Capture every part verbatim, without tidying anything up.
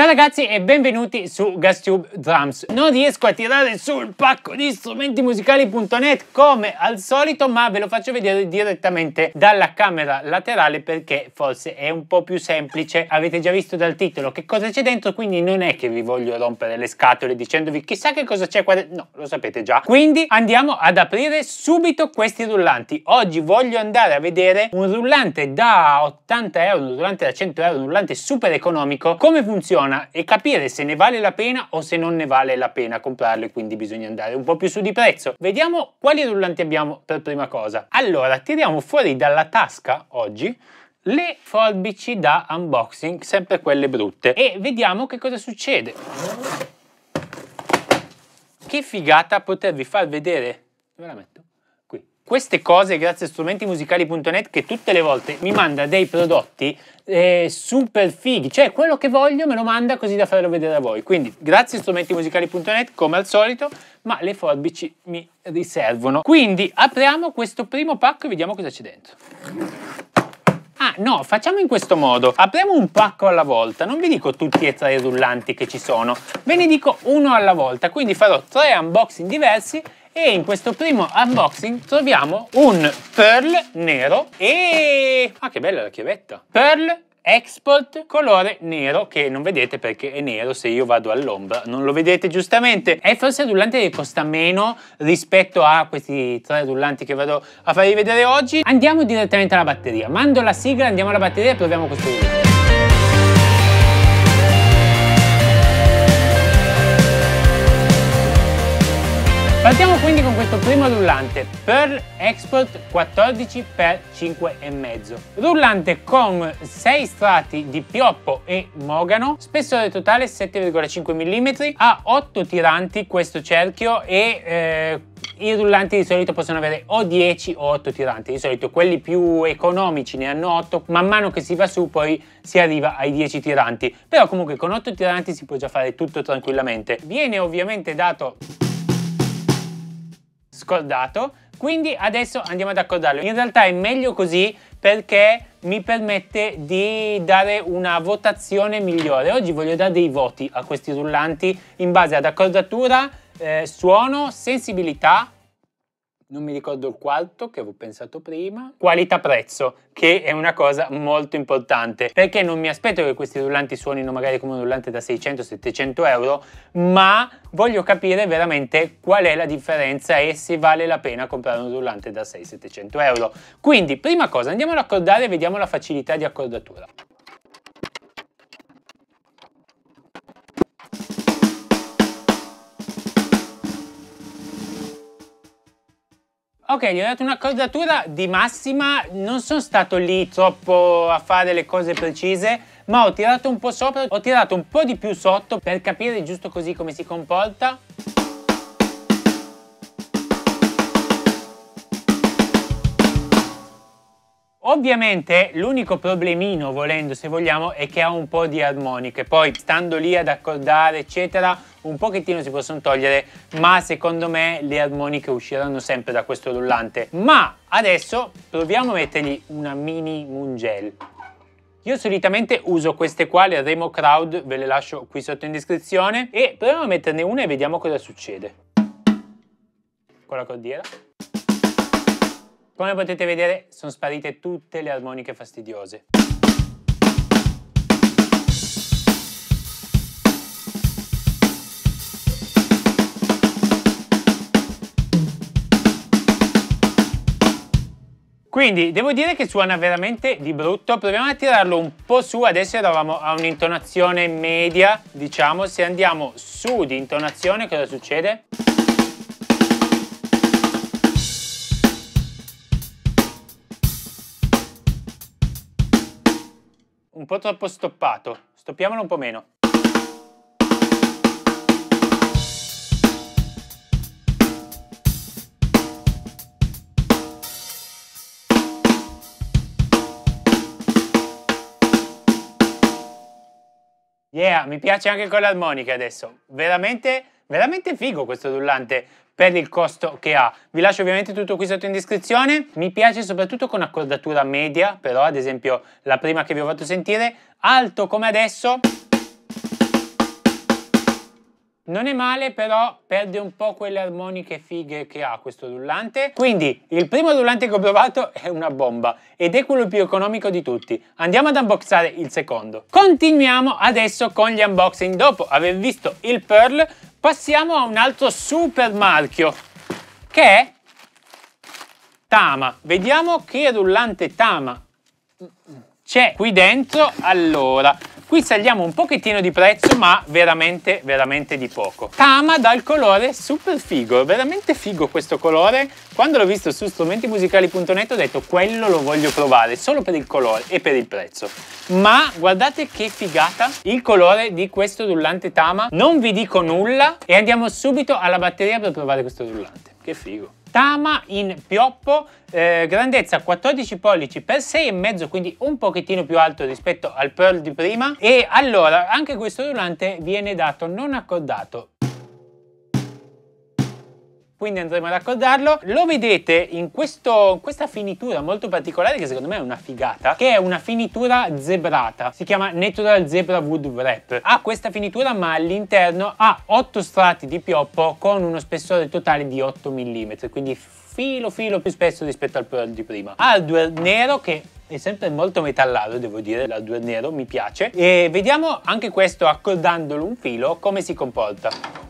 Ciao ragazzi e benvenuti su Gastube Drums. Non riesco a tirare sul pacco di strumenti musicali punto net come al solito, ma ve lo faccio vedere direttamente dalla camera laterale perché forse è un po' più semplice. Avete già visto dal titolo che cosa c'è dentro, quindi non è che vi voglio rompere le scatole dicendovi chissà che cosa c'è qua dentro. No, lo sapete già. Quindi andiamo ad aprire subito questi rullanti. Oggi voglio andare a vedere un rullante da ottanta euro, un rullante da cento euro, un rullante super economico, come funziona e capire se ne vale la pena o se non ne vale la pena comprarlo, e quindi bisogna andare un po' più su di prezzo. Vediamo quali rullanti abbiamo per prima cosa. Allora, tiriamo fuori dalla tasca oggi le forbici da unboxing, sempre quelle brutte, e vediamo che cosa succede. Che figata potervi far vedere, dove la metto? Qui. Queste cose grazie a strumenti musicali punto net che tutte le volte mi manda dei prodotti Eh, super fighi, cioè quello che voglio me lo manda così da farlo vedere a voi. Quindi grazie strumenti musicali punto net come al solito, ma le forbici mi riservano. Quindi apriamo questo primo pacco e vediamo cosa c'è dentro. Ah no, facciamo in questo modo, apriamo un pacco alla volta, non vi dico tutti e tre i rullanti che ci sono, ve ne dico uno alla volta, quindi farò tre unboxing diversi. E in questo primo unboxing troviamo un Pearl nero e... ah, che bella la chiavetta! Pearl Export colore nero, che non vedete perché è nero, se io vado all'ombra non lo vedete giustamente. È forse il rullante che costa meno rispetto a questi tre rullanti che vado a farvi vedere oggi. Andiamo direttamente alla batteria, mando la sigla, andiamo alla batteria e proviamo questo rullante. Partiamo quindi con questo primo rullante, Pearl Export quattordici per cinque e mezzo. Rullante con sei strati di pioppo e mogano, spessore totale sette virgola cinque millimetri, ha otto tiranti questo cerchio e... Eh, i rullanti di solito possono avere o dieci o otto tiranti, di solito quelli più economici ne hanno otto, man mano che si va su poi si arriva ai dieci tiranti, però comunque con otto tiranti si può già fare tutto tranquillamente. Viene ovviamente dato... scordato, quindi adesso andiamo ad accordarlo. In realtà è meglio così perché mi permette di dare una votazione migliore. Oggi voglio dare dei voti a questi rullanti in base ad accordatura, eh, suono, sensibilità, non mi ricordo il quarto che avevo pensato prima, qualità prezzo, che è una cosa molto importante, perché non mi aspetto che questi rullanti suonino magari come un rullante da seicento settecento euro, ma voglio capire veramente qual è la differenza e se vale la pena comprare un rullante da seicento settecento euro. Quindi prima cosa andiamo ad accordare e vediamo la facilità di accordatura. Ok, gli ho dato un'accordatura di massima, non sono stato lì troppo a fare le cose precise, ma ho tirato un po' sopra, ho tirato un po' di più sotto per capire giusto così come si comporta. Ovviamente l'unico problemino, volendo se vogliamo, è che ha un po' di armoniche, poi stando lì ad accordare eccetera un pochettino si possono togliere, ma secondo me le armoniche usciranno sempre da questo rullante. Ma adesso proviamo a mettergli una mini mungel. Io solitamente uso queste qua, le Remo Crowd, ve le lascio qui sotto in descrizione, e proviamo a metterne una e vediamo cosa succede con la cordiera. Come potete vedere sono sparite tutte le armoniche fastidiose. Quindi devo dire che suona veramente di brutto, proviamo a tirarlo un po' su, adesso eravamo a un'intonazione media, diciamo, se andiamo su di intonazione cosa succede? Un po' troppo stoppato, stoppiamolo un po' meno. Yeah, mi piace anche con le armoniche adesso, veramente, veramente figo questo rullante per il costo che ha. Vi lascio ovviamente tutto qui sotto in descrizione, mi piace soprattutto con accordatura media, però ad esempio la prima che vi ho fatto sentire, alto come adesso... Non è male, però perde un po' quelle armoniche fighe che ha questo rullante. Quindi il primo rullante che ho provato è una bomba ed è quello più economico di tutti. Andiamo ad unboxare il secondo. Continuiamo adesso con gli unboxing. Dopo aver visto il Pearl, passiamo a un altro super marchio che è Tama. Vediamo che rullante Tama c'è qui dentro. Allora, qui saliamo un pochettino di prezzo, ma veramente, veramente di poco. Tama dà il colore super figo, veramente figo questo colore. Quando l'ho visto su strumenti musicali punto net ho detto quello lo voglio provare, solo per il colore e per il prezzo. Ma guardate che figata il colore di questo rullante Tama. Non vi dico nulla e andiamo subito alla batteria per provare questo rullante. Che figo. Tama in pioppo, eh, grandezza quattordici pollici per sei e mezzo, quindi un pochettino più alto rispetto al Pearl di prima. E allora anche questo rullante viene dato non accordato, quindi andremo ad accordarlo. Lo vedete in questo, in questa finitura molto particolare che secondo me è una figata, che è una finitura zebrata, si chiama Natural Zebra Wood Wrap. Ha questa finitura ma all'interno ha otto strati di pioppo con uno spessore totale di otto millimetri, quindi filo filo più spesso rispetto al Pearl di prima. Hardware nero che è sempre molto metallato, devo dire, l'hardware nero mi piace. E vediamo anche questo accordandolo un filo come si comporta.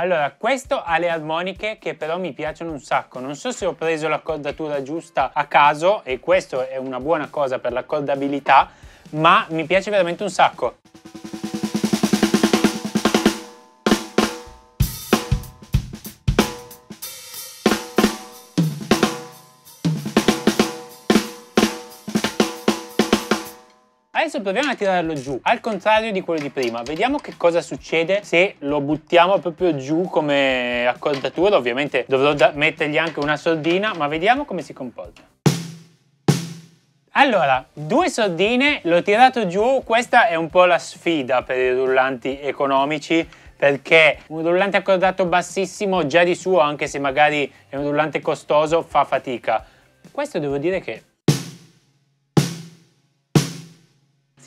Allora, questo ha le armoniche che però mi piacciono un sacco. Non so se ho preso l'accordatura giusta a caso, e questo è una buona cosa per l'accordabilità, ma mi piace veramente un sacco. Adesso proviamo a tirarlo giù, al contrario di quello di prima. Vediamo che cosa succede se lo buttiamo proprio giù come accordatura. Ovviamente dovrò mettergli anche una sordina, ma vediamo come si comporta. Allora, due sordine, l'ho tirato giù. Questa è un po' la sfida per i rullanti economici, perché un rullante accordato bassissimo già di suo, anche se magari è un rullante costoso, fa fatica. Questo devo dire che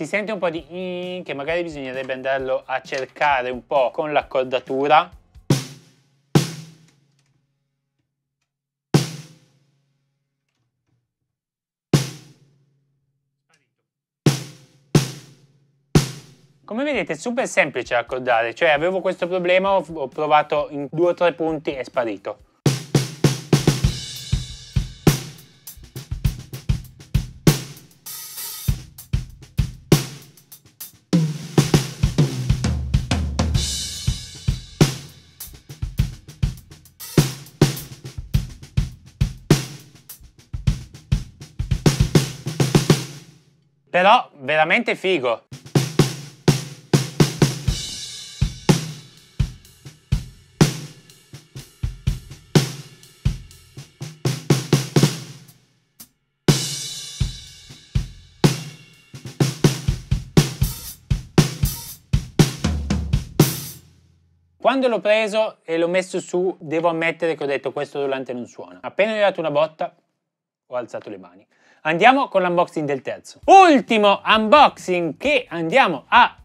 si sente un po' di mm, che magari bisognerebbe andarlo a cercare un po' con l'accordatura. Come vedete è super semplice accordare, cioè avevo questo problema, ho provato in due o tre punti e è sparito. Però veramente figo. Quando l'ho preso e l'ho messo su, devo ammettere che ho detto questo rullante non suona. Appena mi è dato una botta, ho alzato le mani. Andiamo con l'unboxing del terzo. Ultimo unboxing che andiamo a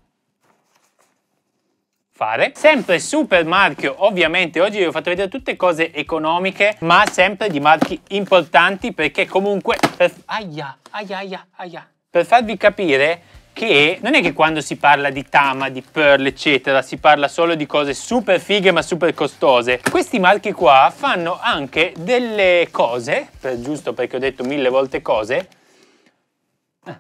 fare. Sempre super marchio, ovviamente. Oggi vi ho fatto vedere tutte cose economiche, ma sempre di marchi importanti, perché comunque per, aia, aia, aia, aia. Per farvi capire che non è che quando si parla di Tama, di Pearl eccetera si parla solo di cose super fighe ma super costose. Questi marchi qua fanno anche delle cose, per, giusto perché ho detto mille volte cose,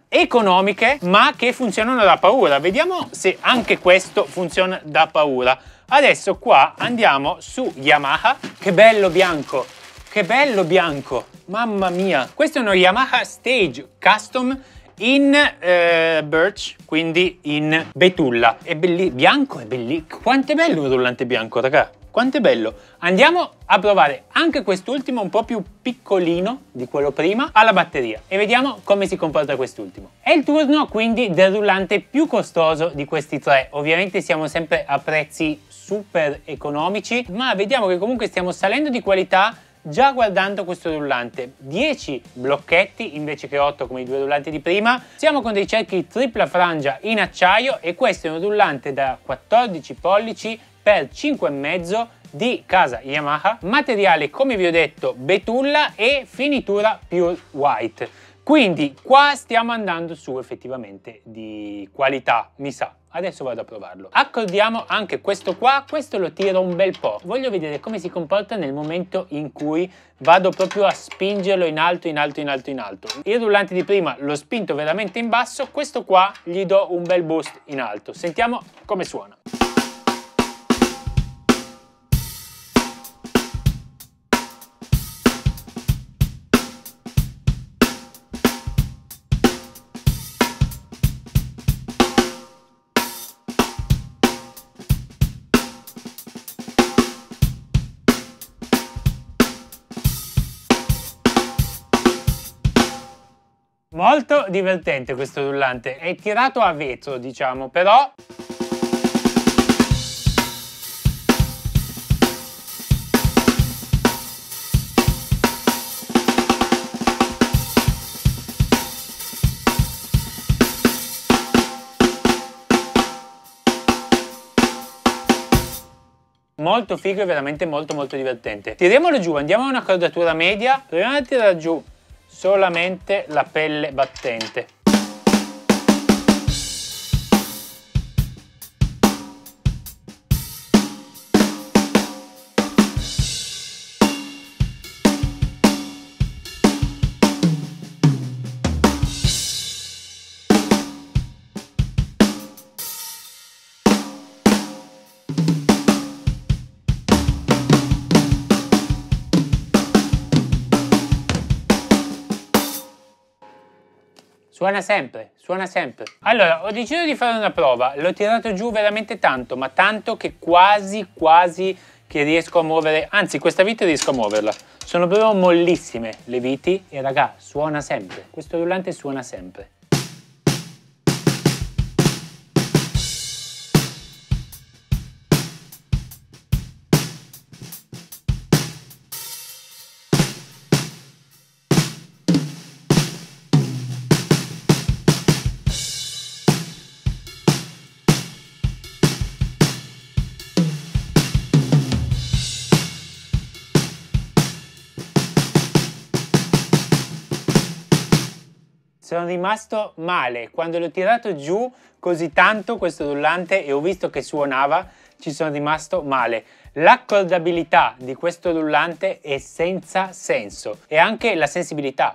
economiche ma che funzionano da paura. Vediamo se anche questo funziona da paura. Adesso qua andiamo su Yamaha. Che bello bianco, che bello bianco, mamma mia. Questo è uno Yamaha Stage Custom in eh, birch, quindi in betulla. È belli, bianco, è bellissimo. Quanto è bello un rullante bianco, raga. Quanto è bello. Andiamo a provare anche quest'ultimo, un po' più piccolino di quello prima, alla batteria e vediamo come si comporta quest'ultimo. È il turno quindi del rullante più costoso di questi tre. Ovviamente siamo sempre a prezzi super economici, ma vediamo che comunque stiamo salendo di qualità già guardando questo rullante. dieci blocchetti invece che otto come i due rullanti di prima. Siamo con dei cerchi tripla frangia in acciaio e questo è un rullante da quattordici pollici per cinque e mezzo di casa Yamaha, materiale come vi ho detto betulla e finitura Pure White. Quindi qua stiamo andando su effettivamente di qualità, mi sa. Adesso vado a provarlo. Accordiamo anche questo qua, questo lo tiro un bel po'. Voglio vedere come si comporta nel momento in cui vado proprio a spingerlo in alto, in alto, in alto, in alto. Il rullante di prima l'ho spinto veramente in basso, questo qua gli do un bel boost in alto. Sentiamo come suona. Molto divertente questo rullante, è tirato a vetro diciamo, però molto figo e veramente molto molto divertente. Tiriamolo giù, andiamo a una cordatura media, proviamo a tirare giù solamente la pelle battente. Suona sempre, suona sempre. Allora, ho deciso di fare una prova, l'ho tirato giù veramente tanto, ma tanto che quasi quasi che riesco a muovere, anzi questa vite riesco a muoverla. Sono proprio mollissime le viti e raga, suona sempre, questo rullante suona sempre. Sono rimasto male, quando l'ho tirato giù così tanto questo rullante e ho visto che suonava, ci sono rimasto male. L'accordabilità di questo rullante è senza senso e anche la sensibilità.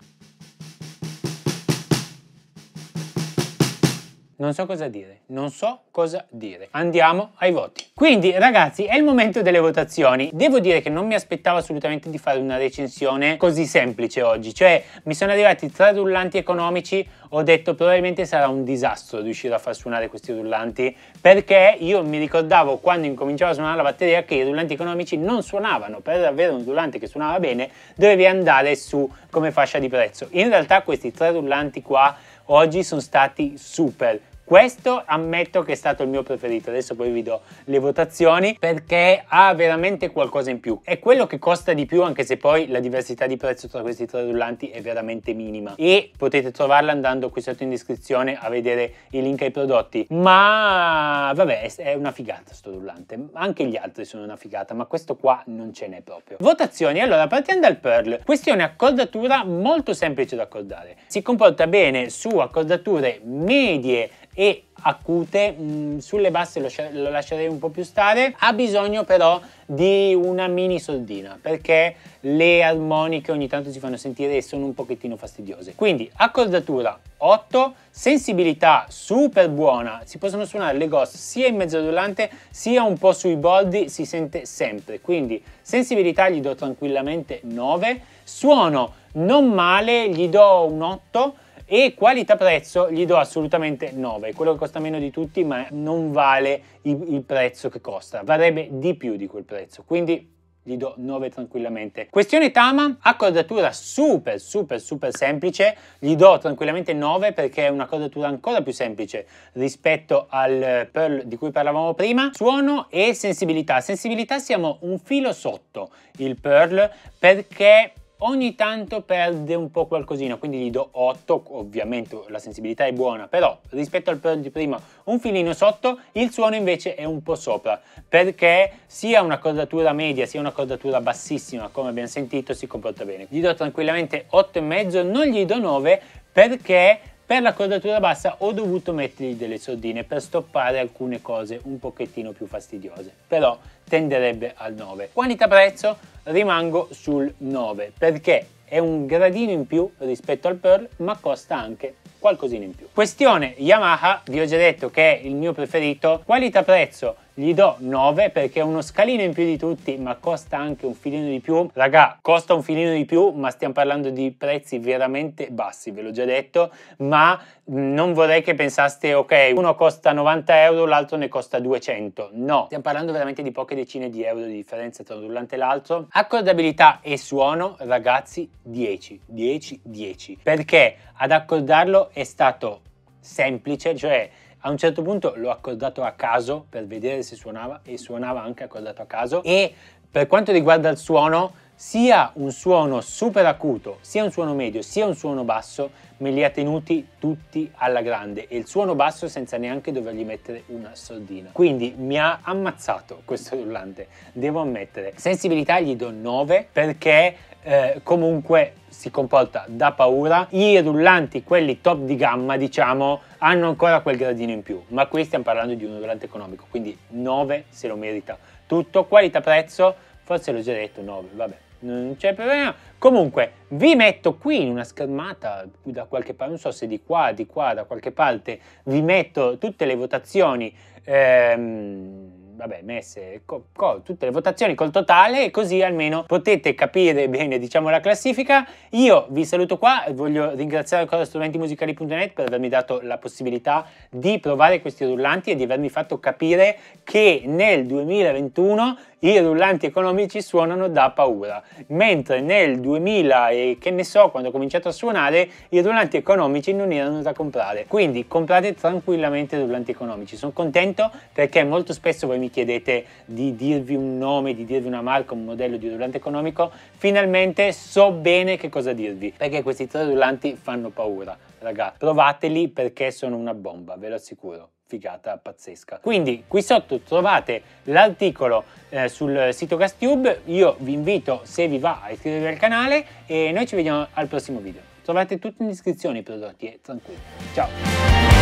Non so cosa dire, non so cosa dire. Andiamo ai voti. Quindi ragazzi, è il momento delle votazioni. Devo dire che non mi aspettavo assolutamente di fare una recensione così semplice oggi. Cioè, mi sono arrivati tre rullanti economici, ho detto probabilmente sarà un disastro riuscire a far suonare questi rullanti, perché io mi ricordavo quando incominciavo a suonare la batteria che i rullanti economici non suonavano. Per avere un rullante che suonava bene dovevi andare su come fascia di prezzo. In realtà questi tre rullanti qua oggi sono stati super. Questo ammetto che è stato il mio preferito, adesso poi vi do le votazioni, perché ha veramente qualcosa in più. È quello che costa di più, anche se poi la diversità di prezzo tra questi tre rullanti è veramente minima. E potete trovarla andando qui sotto in descrizione a vedere i link ai prodotti. Ma vabbè, è una figata sto rullante, anche gli altri sono una figata, ma questo qua non ce n'è proprio. Votazioni, allora partiamo dal Pearl. Questione accordatura molto semplice da accordare. Si comporta bene su accordature medie e acute, mh, sulle basse lo, lo lascerei un po' più stare. Ha bisogno però di una mini soldina perché le armoniche ogni tanto si fanno sentire e sono un pochettino fastidiose. Quindi accordatura otto, sensibilità super buona, si possono suonare le ghost sia in mezzo al rullante sia un po' sui bordi, si sente sempre. Quindi sensibilità gli do tranquillamente nove, suono non male, gli do un otto. e qualità prezzo gli do assolutamente nove, è quello che costa meno di tutti, ma non vale il, il prezzo che costa, varrebbe di più di quel prezzo, quindi gli do nove tranquillamente. Questione Tama, accordatura super super super semplice, gli do tranquillamente nove perché è un'accordatura ancora più semplice rispetto al Pearl di cui parlavamo prima. Suono e sensibilità, sensibilità siamo un filo sotto il Pearl perché ogni tanto perde un po' qualcosina, quindi gli do otto, ovviamente la sensibilità è buona, però rispetto al Pearl di prima un filino sotto, il suono invece è un po' sopra, perché sia un'accordatura media sia un'accordatura bassissima, come abbiamo sentito, si comporta bene. Gli do tranquillamente otto e mezzo, non gli do nove perché per l'accordatura bassa ho dovuto mettergli delle sordine per stoppare alcune cose un pochettino più fastidiose, però tenderebbe al nove. Qualità prezzo rimango sul nove perché è un gradino in più rispetto al Pearl, ma costa anche qualcosina in più. Questione Yamaha, vi ho già detto che è il mio preferito, qualità prezzo gli do nove perché è uno scalino in più di tutti, ma costa anche un filino di più. Raga, costa un filino di più, ma stiamo parlando di prezzi veramente bassi, ve l'ho già detto, ma non vorrei che pensaste ok, uno costa novanta euro, l'altro ne costa duecento. No, stiamo parlando veramente di poche decine di euro di differenza tra un rullante e l'altro. Accordabilità e suono, ragazzi, dieci, dieci, dieci, perché ad accordarlo è stato semplice, cioè a un certo punto l'ho accordato a caso per vedere se suonava e suonava anche accordato a caso. E per quanto riguarda il suono, sia un suono super acuto, sia un suono medio, sia un suono basso, me li ha tenuti tutti alla grande, e il suono basso senza neanche dovergli mettere una sordina. Quindi mi ha ammazzato questo rullante, devo ammettere. Sensibilità gli do nove perché eh, comunque si comporta da paura. I rullanti, quelli top di gamma, diciamo, hanno ancora quel gradino in più, ma qui stiamo parlando di un rullante economico, quindi nove se lo merita tutto. Qualità prezzo, forse l'ho già detto, nove, vabbè, non c'è problema. Comunque vi metto qui in una schermata da qualche parte, non so se di qua, di qua, da qualche parte, vi metto tutte le votazioni, ehm, vabbè, messe, co, co, tutte le votazioni col totale, e così almeno potete capire bene, diciamo, la classifica. Io vi saluto qua, voglio ringraziare ancora strumenti musicali punto net per avermi dato la possibilità di provare questi rullanti e di avermi fatto capire che nel duemilaventuno i rullanti economici suonano da paura, mentre nel duemila e che ne so, quando ho cominciato a suonare, i rullanti economici non erano da comprare. Quindi comprate tranquillamente i rullanti economici. Sono contento perché molto spesso voi mi chiedete di dirvi un nome, di dirvi una marca, un modello di rullante economico. Finalmente so bene che cosa dirvi, perché questi tre rullanti fanno paura. Raga, provateli perché sono una bomba, ve lo assicuro. Figata pazzesca. Quindi qui sotto trovate l'articolo eh, sul sito GasTube. Io vi invito, se vi va, a iscrivervi al canale e noi ci vediamo al prossimo video. Trovate tutti in descrizione i prodotti e tranquilli. Ciao!